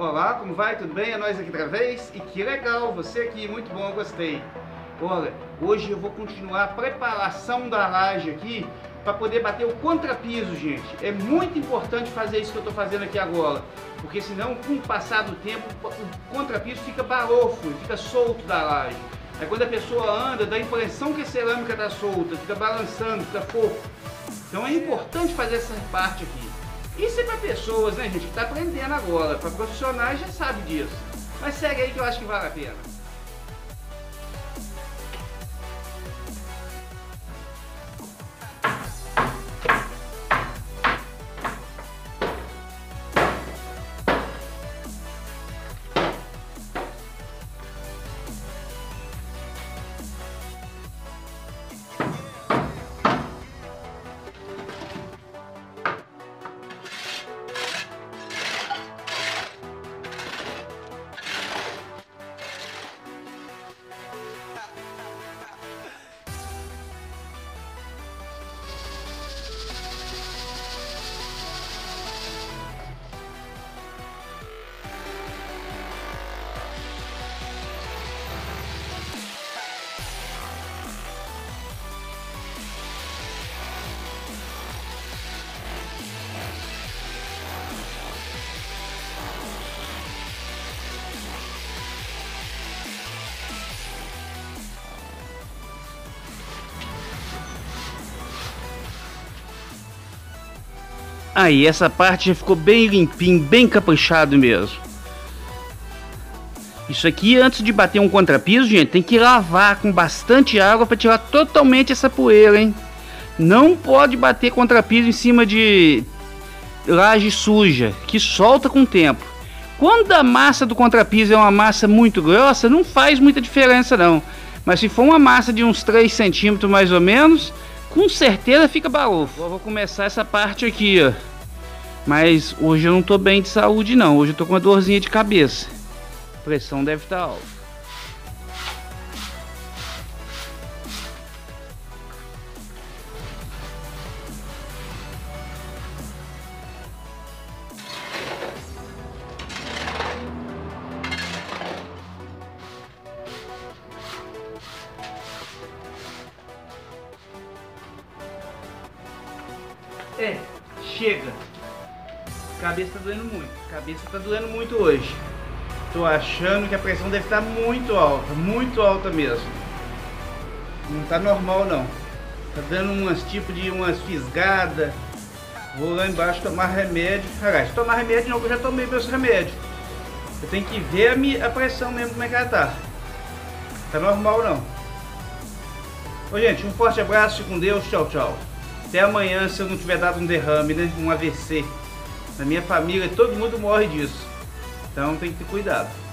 Olá, como vai? Tudo bem? É nós aqui outra vez. E que legal, você aqui, muito bom, gostei. Olha, hoje eu vou continuar a preparação da laje aqui para poder bater o contrapiso, gente. É muito importante fazer isso que eu estou fazendo aqui agora, porque senão, com o passar do tempo, o contrapiso fica barofo, fica solto da laje. Aí quando a pessoa anda, dá a impressão que a cerâmica está solta, fica balançando, fica fofo. Então é importante fazer essa parte aqui. Isso é para pessoas, né, gente, que está aprendendo agora. Para profissionais já sabe disso. Mas segue aí que eu acho que vale a pena. Aí, essa parte já ficou bem limpinho, bem caprichado mesmo. Isso aqui, antes de bater um contrapiso, gente, tem que lavar com bastante água para tirar totalmente essa poeira, hein? Não pode bater contrapiso em cima de laje suja, que solta com o tempo. Quando a massa do contrapiso é uma massa muito grossa, não faz muita diferença não. Mas se for uma massa de uns 3 centímetros mais ou menos, com certeza fica barofo. Eu vou começar essa parte aqui, ó. Mas hoje eu não tô bem de saúde não. Hoje eu tô com uma dorzinha de cabeça. A pressão deve estar alta. É, chega. Cabeça tá doendo muito hoje. Tô achando que a pressão deve estar muito alta mesmo. Não tá normal não. Tá dando umas fisgadas. Vou lá embaixo tomar remédio. Aliás, tomar remédio não, que eu já tomei meus remédios. Eu tenho que ver a pressão mesmo, como é que ela tá. Tá normal não. Ô, gente, um forte abraço, fique com Deus, tchau, tchau. Até amanhã, se eu não tiver dado um derrame, né? Um AVC. Na minha família, todo mundo morre disso. Então tem que ter cuidado.